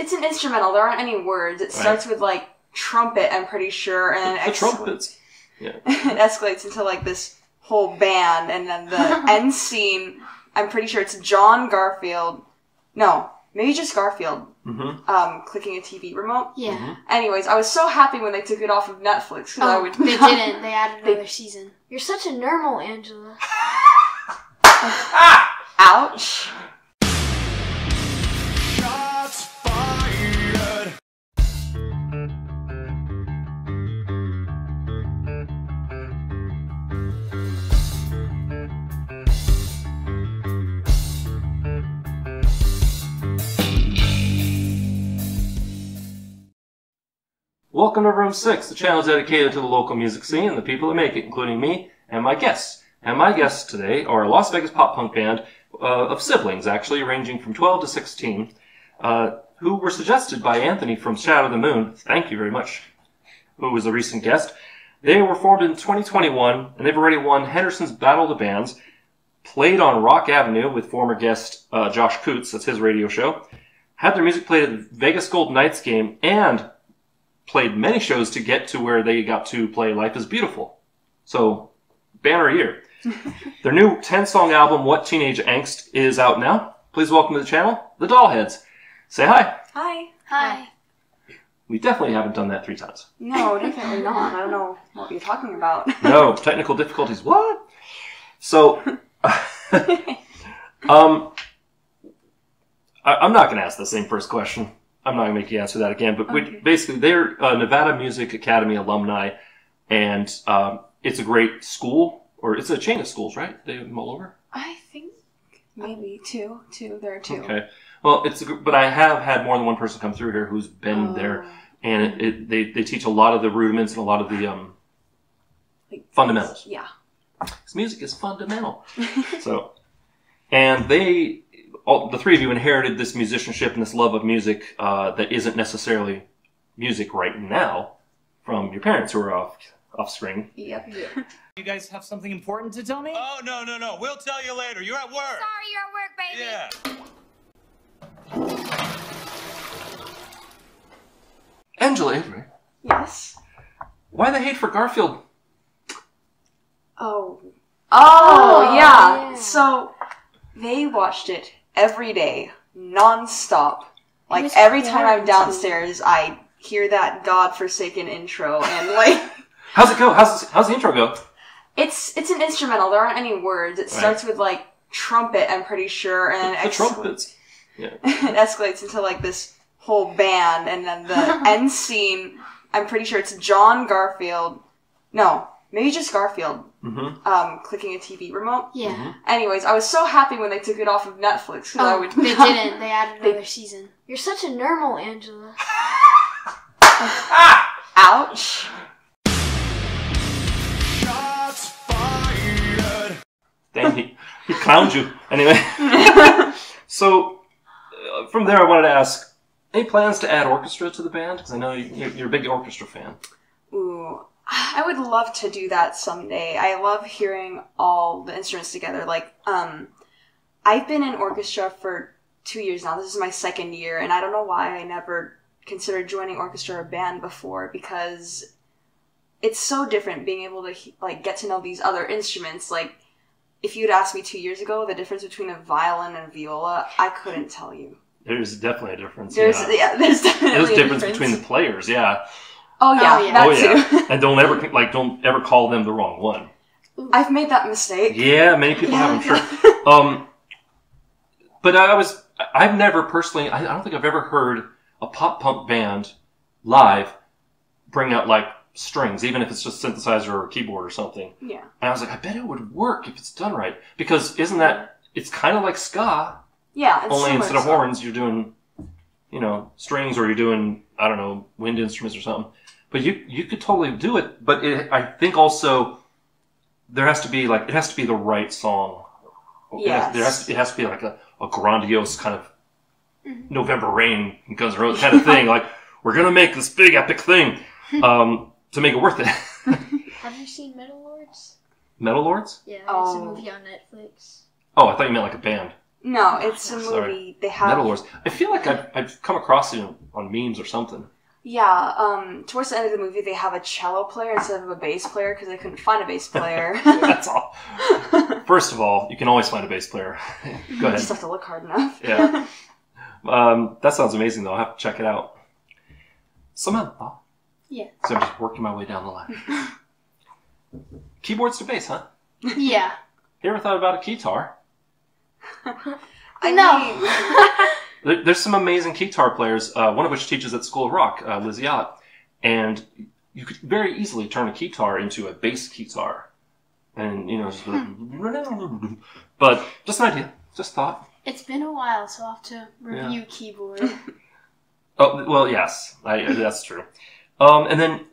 It's an instrumental. There aren't any words. It starts with, like, trumpet, I'm pretty sure. And the trumpets. Yeah. It escalates into, like, this whole band. And then the end scene, I'm pretty sure it's John Garfield. No, maybe just Garfield. Mm-hmm. Clicking a TV remote. Yeah. Mm-hmm. Anyways, I was so happy when they took it off of Netflix. Oh, they didn't. They added another season. You're such a normal, Angela. Ouch. Welcome to Room 6, the channel dedicated to the local music scene and the people that make it, including me and my guests. And my guests today are a Las Vegas pop punk band of siblings, actually, ranging from 12 to 16, who were suggested by Anthony from Shadow of the Moon, thank you very much, who was a recent guest. They were formed in 2021, and they've already won Henderson's Battle of the Bands, played on Rock Avenue with former guest Josh Coots, that's his radio show, had their music played at the Vegas Golden Knights game, and played many shows to get to where they got to play Life is Beautiful. So, banner year. Their new 10-song album, What Teenage Angst, is out now. Please welcome to the channel, the Dollheads. Say hi. Hi. Hi. We definitely haven't done that 3 times. No, definitely not. I don't know what you're talking about. No, technical difficulties. What? So, I'm not going to ask the same first question. I'm not going to make you answer that again, but okay. Basically they're Nevada Music Academy alumni, and it's a great school, or it's a chain of schools, right? They have them all over? I think maybe two, there are 2. Okay. Well, but I have had more than one person come through here who's been there, and they teach a lot of the rudiments and a lot of the fundamentals. Yeah. Because music is fundamental. So, and they... the 3 of you inherited this musicianship and this love of music that isn't necessarily music right now from your parents who are offspring. Yep. You guys have something important to tell me? Oh, no. We'll tell you later. You're at work. Sorry, you're at work, baby. Yeah. Angela Avery. Yes? Why the hate for Garfield? Oh, yeah. So, they watched it. Every day, nonstop. Like, every time I'm downstairs, I hear that godforsaken intro, and like... How's it go? How's the intro go? It's an instrumental. There aren't any words. It starts with, like, trumpet, I'm pretty sure, and... The trumpets. Yeah. It escalates into, like, this whole band, and then the end scene, I'm pretty sure it's John Garfield. No, maybe just Garfield. Mm-hmm. Clicking a TV remote. Yeah. Mm-hmm. Anyways, I was so happy when they took it off of Netflix. Oh, they didn't. They added another season. You're such a normal, Angela. Ouch. Shots fired. Dang, he clowned you. Anyway. So, from there I wanted to ask, any plans to add orchestra to the band? Because I know you're a big orchestra fan. Ooh. I would love to do that someday. I love hearing all the instruments together. Like, I've been in orchestra for 2 years now. This is my 2nd year, and I don't know why I never considered joining orchestra or band before, because it's so different being able to, like, get to know these other instruments. Like, if you'd asked me 2 years ago the difference between a violin and a viola, I couldn't tell you. There's definitely a difference. There's definitely a difference between the players, yeah. Oh yeah, that too. And don't ever call them the wrong one. I've made that mistake. Yeah, many people have, I'm sure. But I've never personally, I don't think I've ever heard a pop punk band live bring out, like, strings, even if it's just synthesizer or a keyboard or something. Yeah. And I was like, I bet it would work if it's done right, because isn't that, it's kind of like ska. Yeah. It's only instead of horns, you're doing, you know, strings, or you're doing, I don't know, wind instruments or something. But you could totally do it, but I think also there has to be, like, it has to be the right song. Yes. It has to be like a grandiose kind of November Rain, Guns N' Roses kind of thing. Like, we're going to make this big epic thing to make it worth it. Have you seen Metal Lords? Metal Lords? Yeah, it's a movie on Netflix. Oh, I thought you meant like a band. No, it's a movie. Sorry. They have Metal Wars. I feel like I've come across it on memes or something. Yeah, towards the end of the movie, they have a cello player instead of a bass player because they couldn't find a bass player. That's all. First of all, you can always find a bass player. Go ahead. You just have to look hard enough. Yeah. That sounds amazing, though. I'll have to check it out. Samantha. Yeah. So I'm just working my way down the line. Keyboards to bass, huh? Yeah. You ever thought about a guitar? I know. There's some amazing guitar players, one of which teaches at School of Rock, Liz Yacht. And you could very easily turn a guitar into a bass guitar. And, you know, just but just an idea. Just thought. It's been a while, so I'll have to review keyboard. Oh, well, yes. That's true. And then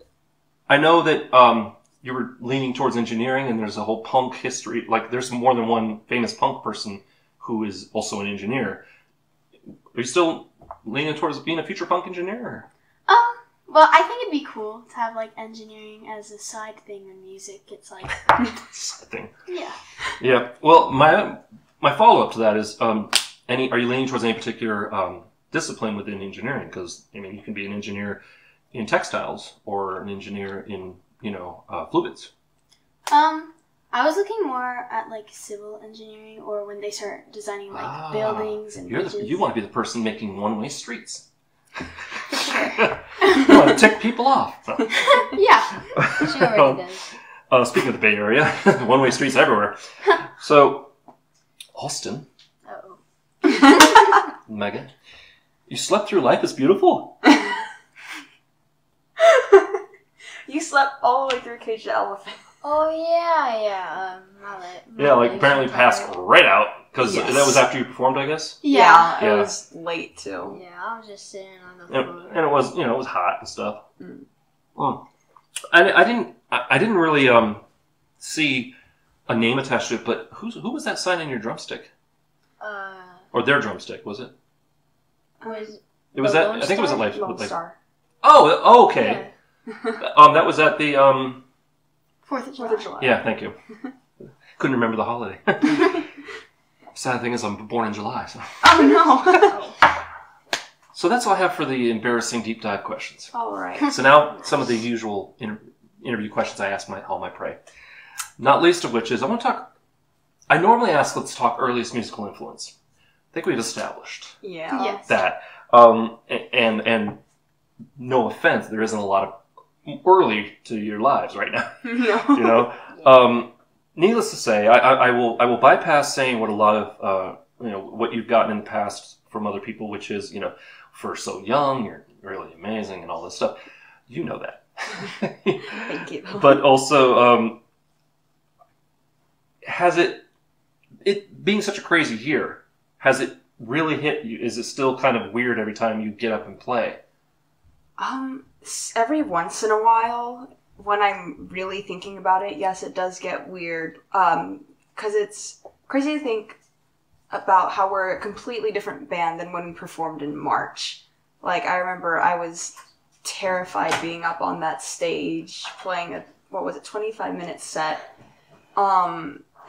I know that you were leaning towards engineering, and there's a whole punk history. Like, there's more than one famous punk person who is also an engineer. Are you still leaning towards being a future punk engineer? Well, I think it'd be cool to have, like, engineering as a side thing in music. It's like... side thing. Yeah. Yeah. Well, my follow-up to that is, are you leaning towards any particular discipline within engineering? Because, I mean, you can be an engineer in textiles or an engineer in, you know, fluids. I was looking more at, like, civil engineering or when they start designing, like, buildings and bridges. You want to be the person making one-way streets. Sure. You want to tick people off. Yeah. She already does. Speaking of the Bay Area, one-way streets everywhere. So, Austin. Uh-oh. Megan, you slept through Life is Beautiful? You slept all the way through Cage the Elephant. Oh, yeah. My like, apparently passed right out, because that was after you performed, I guess? Yeah. It was late, too. Yeah, I was just sitting on the floor. And it was, you know, it was hot and stuff. Mm. Oh. I didn't really see a name attached to it, but who was that sign in your drumstick? Or their drumstick, was it? It was that. I think it was at Life. Lone Star. Oh, okay. Yeah. That was at the... 4th of July. Yeah, thank you. Couldn't remember the holiday. Sad thing is I'm born in July. So. Oh, no. So that's all I have for the embarrassing deep dive questions. All right. So now some of the usual interview questions I ask all my prey. Not least of which is I normally ask, let's talk earliest musical influence. I think we've established that. And no offense, there isn't a lot of early to your lives right now. No. You know? Needless to say, I will bypass saying what a lot of, what you've gotten in the past from other people, which is, for so young, you're really amazing and all this stuff. You know that. Thank you. But also, it being such a crazy year, has it really hit you? Is it still kind of weird every time you get up and play? Every once in a while, when I'm really thinking about it, yes, it does get weird. 'Cause it's crazy to think about how we're a completely different band than when we performed in March. Like, I remember I was terrified being up on that stage playing a, 25-minute set.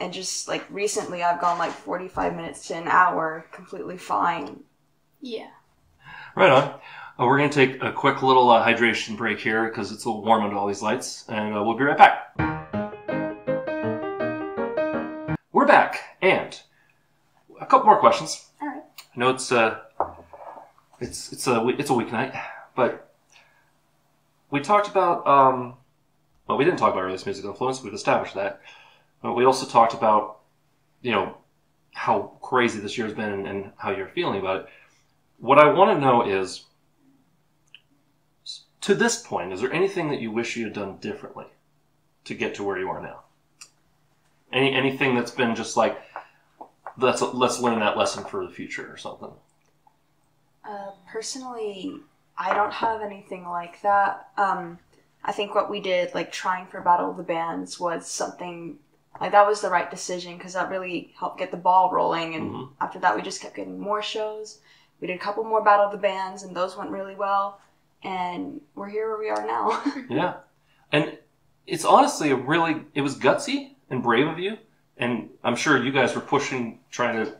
And just, like, recently I've gone, like, 45 minutes to an hour completely fine. Yeah. Right on. We're going to take a quick little hydration break here because it's a little warm under all these lights, and we'll be right back. We're back, and a couple more questions. All right. I know it's a weeknight, but we talked about well, we didn't talk about earliest musical influence. We've established that. But we also talked about how crazy this year's been and how you're feeling about it. What I want to know is, to this point, is there anything that you wish you had done differently to get to where you are now? Anything that's been just like, let's learn that lesson for the future or something? Personally, I don't have anything like that. I think what we did, like trying for Battle of the Bands, was something like that was the right decision because that really helped get the ball rolling. And after that, we just kept getting more shows. We did a couple more Battle of the Bands, and those went really well. And we're here where we are now. Yeah. And it's honestly it was gutsy and brave of you. And I'm sure you guys were pushing, trying to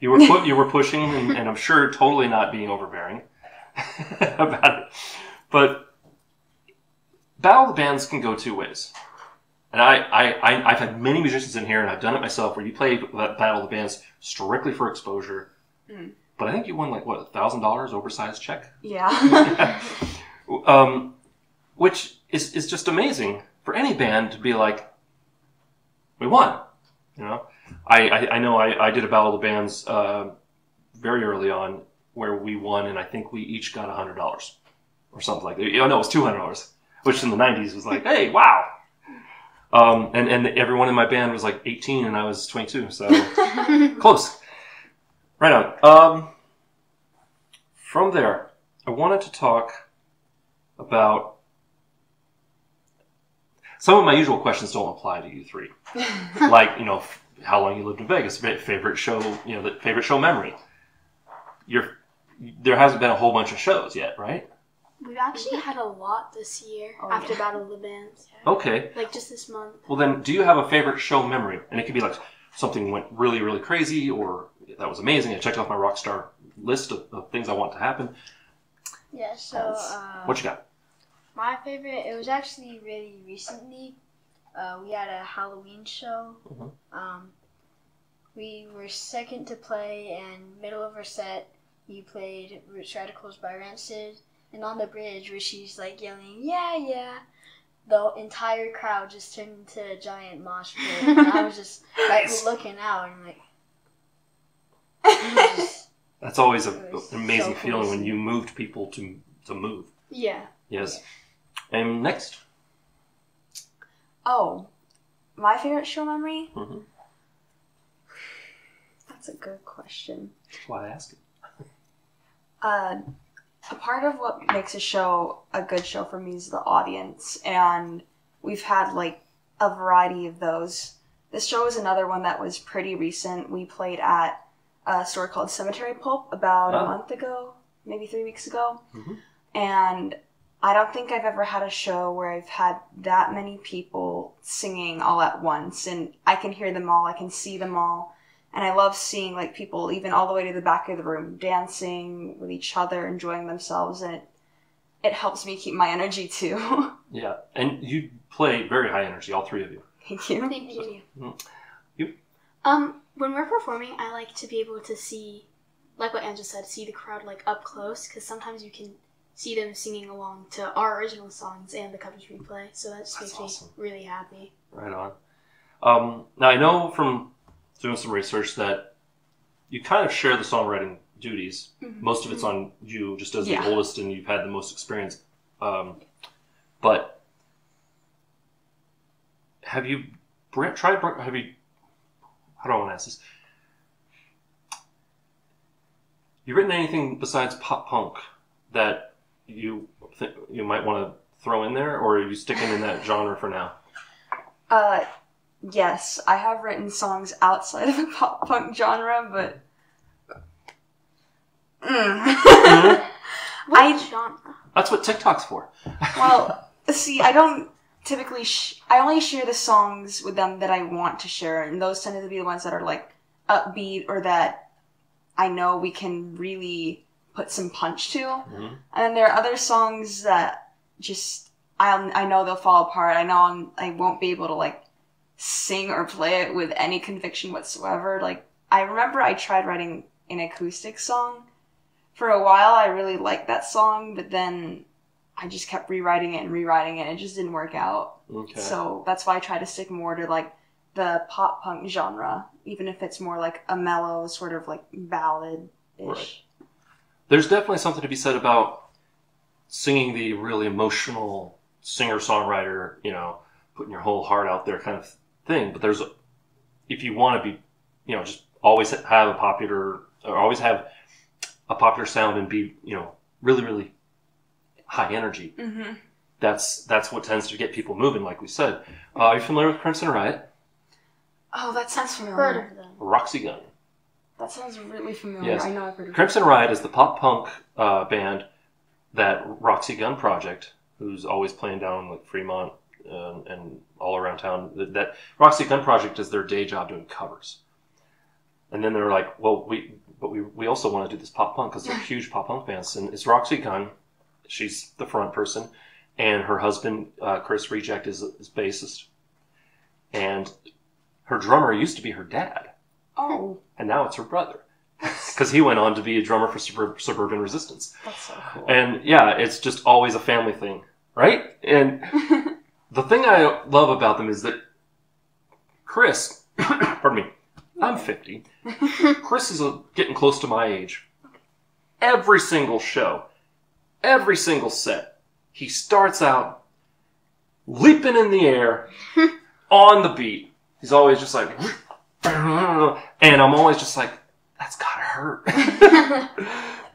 You were pushing and I'm sure totally not being overbearing about it. But Battle of the Bands can go two ways. And I've had many musicians in here, and I've done it myself, where you play Battle of the Bands strictly for exposure. Mm. But I think you won, like, what, $1,000 oversized check? Yeah. Which is just amazing for any band to be like, we won. You know, I know I did a Battle of the Bands very early on where we won, and I think we each got $100 or something like that. Oh, no, it was $200, which in the 90s was like, hey, wow. And everyone in my band was like 18 and I was 22, so close. Right on. From there, I wanted to talk about some of my usual questions don't apply to you three, like, you know, how long you lived in Vegas, favorite show, you know, the favorite show memory. There hasn't been a whole bunch of shows yet, right? We've actually had a lot this year after Battle of the Bands. Yeah. Okay. Like just this month. Well, then, do you have a favorite show memory? And it could be like something went really, really crazy, or that was amazing. I checked off my rock star list of things I want to happen. Yeah. So. What you got? My favorite. It was actually really recently. We had a Halloween show. Mm-hmm. We were second to play, and middle of our set, we played Roots Radicals by Rancid. And on the bridge, Rishi's like yelling, yeah, yeah. The entire crowd just turned into a giant mosh pit. And I was just like looking out and like. That's always an amazing so feeling when you moved people to move. Yeah. Yes. Yeah. And next. Oh, my favorite show memory? Mm-hmm. That's a good question. That's why I asked it. A part of what makes a show a good show for me is the audience, and we've had like a variety of those. This show is another one that was pretty recent. We played at a store called Cemetery Pulp about a month ago, maybe 3 weeks ago. Mm-hmm. And I don't think I've ever had a show where I've had that many people singing all at once, and I can hear them all, I can see them all. And I love seeing like people even all the way to the back of the room dancing with each other, enjoying themselves, and it helps me keep my energy too. Yeah, and you play very high energy, all three of you. Thank you. Thank you. You? When we're performing, I like to be able to see, like what Angela said, see the crowd like up close, because sometimes you can see them singing along to our original songs and the covers we play, so that just makes awesome. Me really happy. Right on. Now I know from doing some research that you kind of share the songwriting duties. Mm-hmm. Most of it's on you, just as the oldest, and you've had the most experience. But have you tried? Have you? How do I want to ask this? You written anything besides pop punk that you might want to throw in there, or are you sticking in that genre for now? Yes, I have written songs outside of the pop punk genre, but what genre? That's what TikTok's for. Well, see, I don't typically. I only share the songs with them that I want to share, and those tend to be the ones that are like upbeat or that I know we can really put some punch to. Mm-hmm. And there are other songs that just I know they'll fall apart. I know I won't be able to like sing or play it with any conviction whatsoever. Like, I remember I tried writing an acoustic song for a while. I really liked that song, but then I just kept rewriting it, and it just didn't work out. Okay. So that's why I try to stick more to like the pop punk genre, even if it's more like a mellow sort of like ballad ish. Right. There's definitely something to be said about singing the really emotional singer-songwriter, you know, putting your whole heart out there kind of thing. But there's, if you want to be, you know, just always have a popular, or always have a popular sound and be, you know, really, really high energy. Mm-hmm. That's what tends to get people moving, like we said. Are you familiar with Crimson Riot? Oh, that sounds familiar. Roxy Gun. That sounds really familiar. Yes. I know I've heard of Crimson Riot is the pop punk band that Roxy Gun Project, who's always playing down like Fremont, and all around town. That Roxy Gun Project is their day job doing covers. And then they were like, well, we also want to do this pop punk, because they're huge pop punk bands. And it's Roxy Gun. She's the front person. And her husband, Chris Reject, is bassist. And her drummer used to be her dad. Oh. And now it's her brother. Because he went on to be a drummer for Suburban Resistance. That's so cool. And yeah, it's just always a family thing, right? And the thing I love about them is that Chris, pardon me, I'm 50. Chris is getting close to my age. Every single show, every single set, he starts out leaping in the air on the beat. He's always just like, and I'm always just like, that's gotta hurt.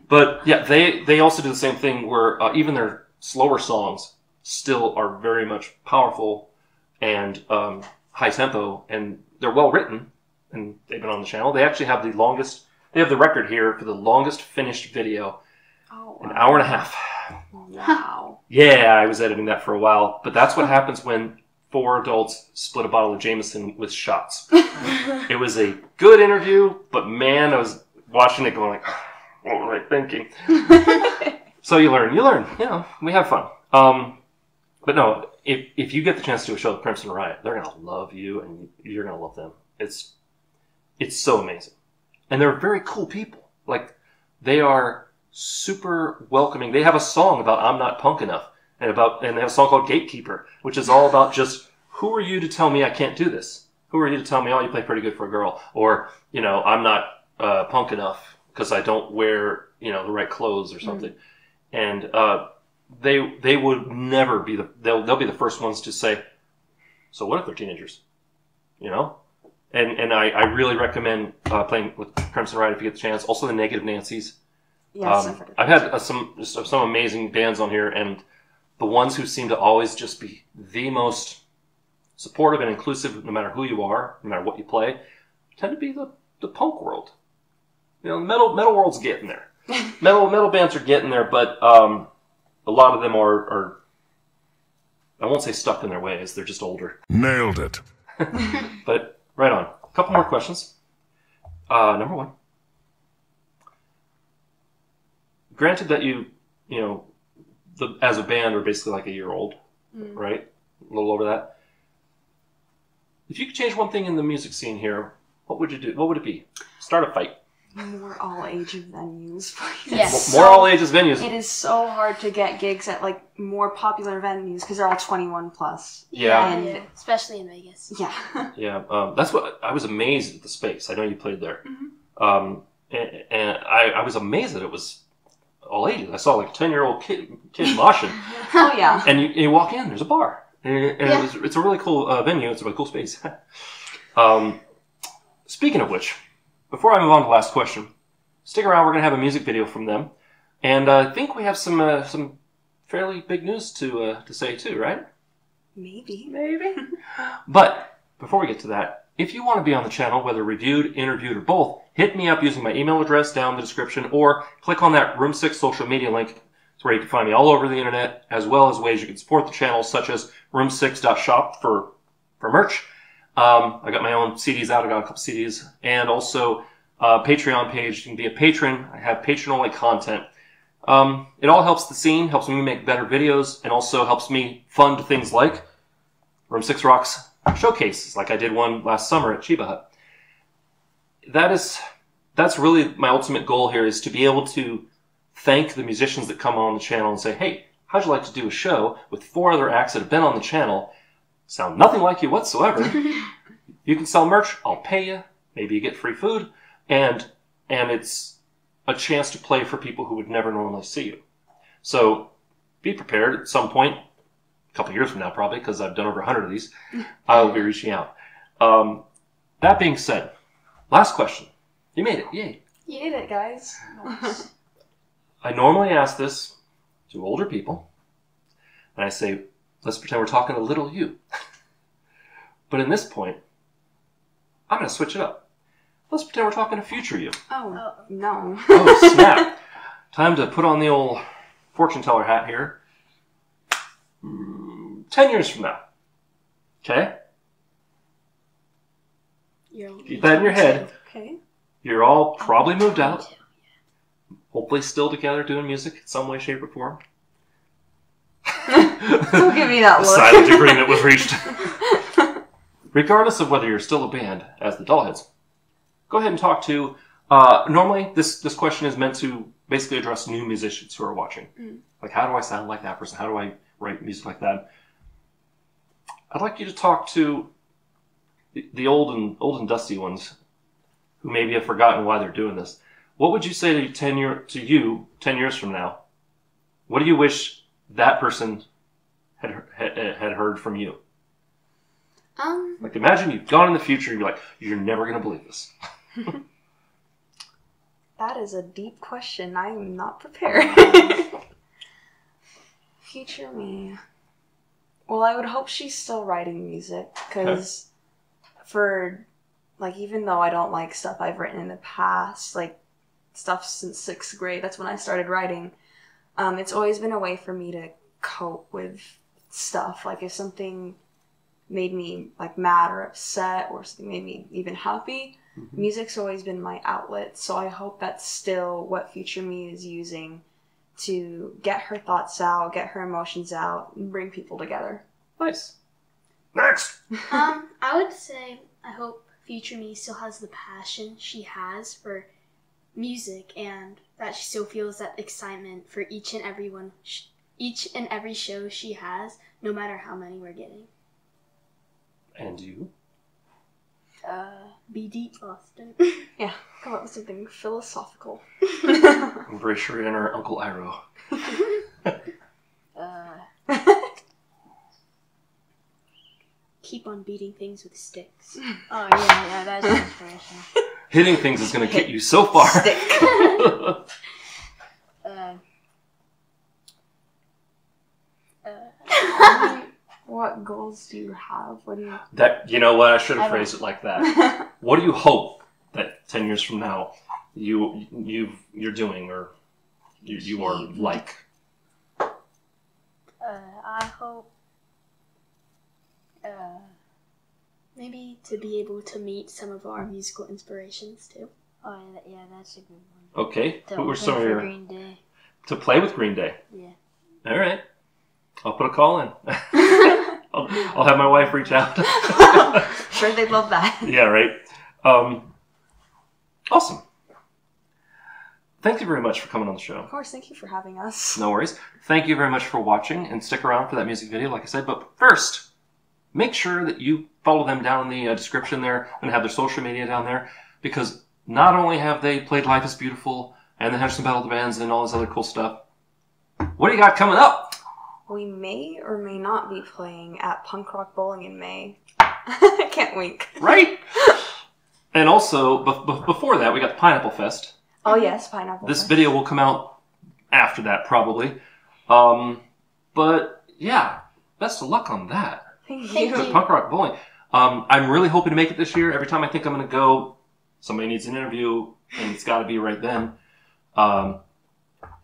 But yeah, they also do the same thing where even their slower songs still are very much powerful and high tempo, and they're well written, and they've been on the channel. They actually have the longest, they have the record here for the longest finished video. Oh, wow. An hour and a half. Wow. Yeah, I was editing that for a while, but that's what happens when 4 adults split a bottle of Jameson with shots. It was a good interview, but man, I was watching it going like, what was I thinking? So you learn, you know, we have fun. But no, if you get the chance to do a show with Crimson Riot, they're going to love you and you're going to love them. It's so amazing. And they're very cool people. Like, they are super welcoming. They have a song about I'm Not Punk Enough. And they have a song called Gatekeeper, which is all about just, who are you to tell me I can't do this? Who are you to tell me, oh, you play pretty good for a girl? Or, you know, I'm not punk enough because I don't wear, you know, the right clothes or something. And they would never be they'll be the first ones to say, so what if they're teenagers? You know? And I really recommend playing with Crimson Riot if you get the chance. Also the Negative Nancy's. Yes, I've had some amazing bands on here, and the ones who seem to always just be the most supportive and inclusive, no matter who you are, no matter what you play, tend to be the punk world. You know, the metal world's getting there. metal bands are getting there, but a lot of them are, I won't say stuck in their ways, they're just older. Nailed it. But right on. A couple more questions. Number one. Granted that you know, as a band, we're basically like a year old, right? A little over that. If you could change one thing in the music scene here, what would you do? What would it be? Start a fight. More all ages venues, please. Yes. More all ages venues. It is so hard to get gigs at like more popular venues because they're all 21+. Yeah. And especially in Vegas. Yeah. Yeah. That's what I was amazed at the space. I know you played there, and I was amazed that it was all ages. I saw like a 10-year-old kid moshing. Oh yeah! And you walk in, there's a bar, and yeah. It's a really cool venue. It's a really cool space. Speaking of which, before I move on to the last question, stick around. We're gonna have a music video from them, and I think we have some fairly big news to say too, right? Maybe. But before we get to that, if you want to be on the channel, whether reviewed, interviewed, or both, hit me up using my email address down in the description, or click on that Room 6 social media link where you can find me all over the internet, as well as ways you can support the channel, such as room6.shop for merch. I got my own CDs out. I got a couple CDs. And also Patreon page. You can be a patron. I have patron-only content. It all helps the scene, helps me make better videos, and also helps me fund things like Room 6 Rocks showcases, like I did one last summer at Chiba Hut. That's really my ultimate goal here, is to be able to thank the musicians that come on the channel and say, hey, how'd you like to do a show with 4 other acts that have been on the channel? Sound nothing like you whatsoever. You can sell merch. I'll pay you. Maybe you get free food. And it's a chance to play for people who would never normally see you. So be prepared at some point, a couple years from now probably, because I've done over 100 of these, I'll be reaching out. That being said, last question. You made it. Yay. You did it, guys. Nice. I normally ask this to older people, and I say, let's pretend we're talking to little you. But in this point, I'm going to switch it up. Let's pretend we're talking to future you. Oh, no. Oh, snap. Time to put on the old fortune teller hat here. 10 years from now. Okay? Keep that in your head. Okay. You're all probably moved out. Hopefully still together doing music in some way, shape, or form. Don't give me that look. A silent agreement was reached. Regardless of whether you're still a band, as the Dollheads, go ahead and talk to... normally, this question is meant to basically address new musicians who are watching. Mm. Like, how do I sound like that person? How do I write music like that? I'd like you to talk to the old and dusty ones who maybe have forgotten why they're doing this. What would you say to 10 years from now? What do you wish that person had heard from you? Like, imagine you've gone in the future and you're like, you're never going to believe this. That is a deep question. I am not prepared. Future me. Well, I would hope she's still writing music, because for, like, even though I don't like stuff I've written in the past, like stuff since 6th grade, that's when I started writing, it's always been a way for me to cope with stuff. Like, if something made me, like, mad or upset, or something made me even happy, mm-hmm. music's always been my outlet. So I hope that's still what future me is using to get her thoughts out, get her emotions out, and bring people together. Nice. Next! I would say I hope future me still has the passion she has for music, and that she still feels that excitement for each and every show she has, no matter how many we're getting. And you? B.D. Austin. Yeah, come up with something philosophical. I'm pretty sure you're in our Uncle Iroh. Keep on beating things with sticks. Oh, yeah, that's inspiration. Hitting things is going to get you so far. Stick. What goals do you have? What do you... That, you know what, I should have phrased it like that. What do you hope that 10 years from now you're doing, or you are like? I hope maybe to be able to meet some of our musical inspirations too. Oh yeah, that's a good one. Okay, what were some of your... Green Day. To play with Green Day. Yeah. All right, I'll put a call in. I'll have my wife reach out. Sure, they'd love that. Yeah, right. Awesome. Thank you very much for coming on the show. Of course, thank you for having us. No worries. Thank you very much for watching, and stick around for that music video, like I said. But first, make sure that you follow them down in the description there, and have their social media down there, because not only have they played Life is Beautiful, and they have some battle bands and all this other cool stuff, what do you got coming up? We may or may not be playing at Punk Rock Bowling in May. I can't wink. Right? And also, before that, we got the Pineapple Fest. Oh, yes, Pineapple Fest. This video will come out after that, probably. But, yeah, best of luck on that. Thank you. Punk Rock Bowling. I'm really hoping to make it this year. Every time I think I'm going to go, somebody needs an interview, and it's got to be right then.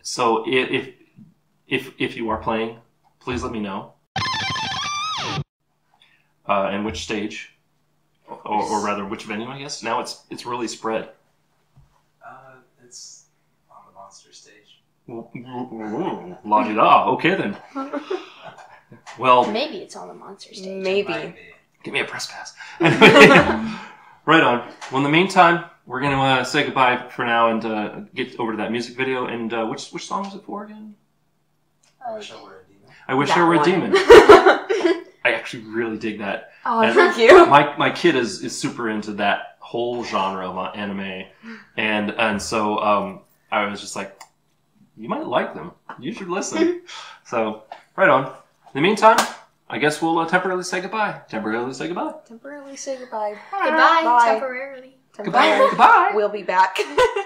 So if you are playing... please let me know. And which stage, or rather which venue, I guess. Now it's really spread. It's on the Monster Stage. La di da. Okay then. Well, maybe it's on the Monster Stage. Maybe. Give me a press pass. Right on. Well, in the meantime, we're gonna say goodbye for now and get over to that music video. And which song was it for again? I wish I were a demon. I actually really dig that. Oh, and thank you. My kid is super into that whole genre of anime, and so I was just like, you might like them. You should listen. So right on. In the meantime, I guess we'll temporarily say goodbye. Temporarily say goodbye. Temporarily say goodbye. Goodbye. Bye. Temporarily. Goodbye. Goodbye. We'll be back. Wow.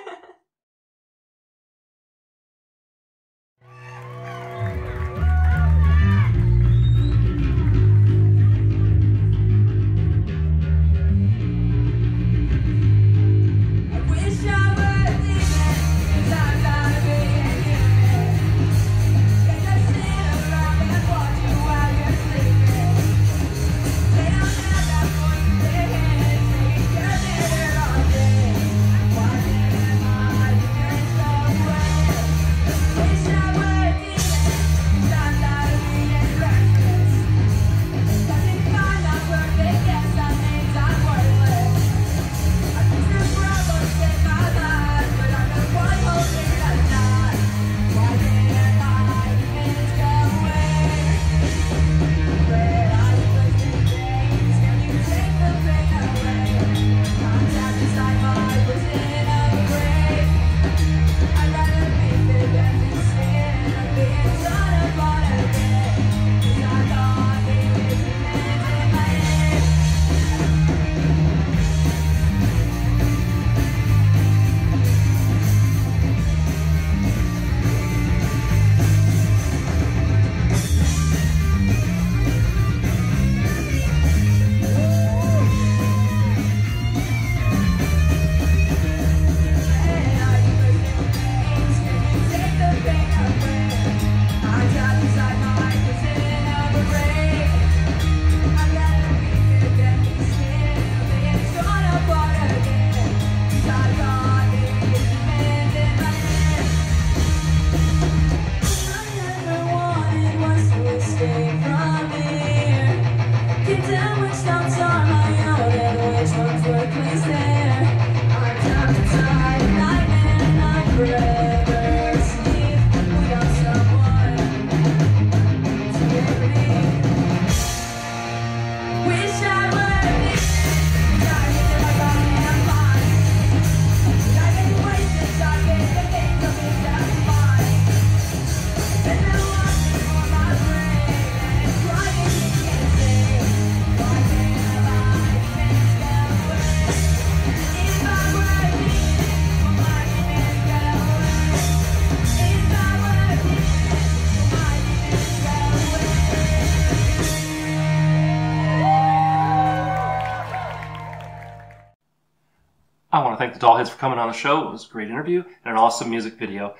I want to thank the Dollheads for coming on the show. It was a great interview and an awesome music video.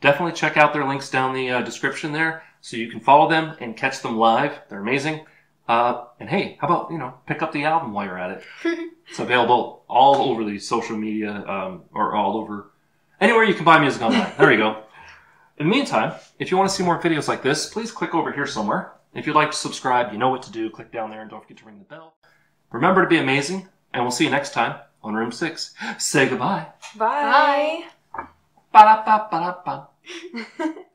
Definitely check out their links down the description there so you can follow them and catch them live. They're amazing. And hey, how about, you know, pick up the album while you're at it. It's available all over the social media, or all over anywhere you can buy music online. There you go. In the meantime, if you want to see more videos like this, please click over here somewhere. If you'd like to subscribe, you know what to do. Click down there and don't forget to ring the bell. Remember to be amazing, and we'll see you next time on Room 6. Say goodbye. Bye. Bye. Ba-da-ba-ba-da-ba.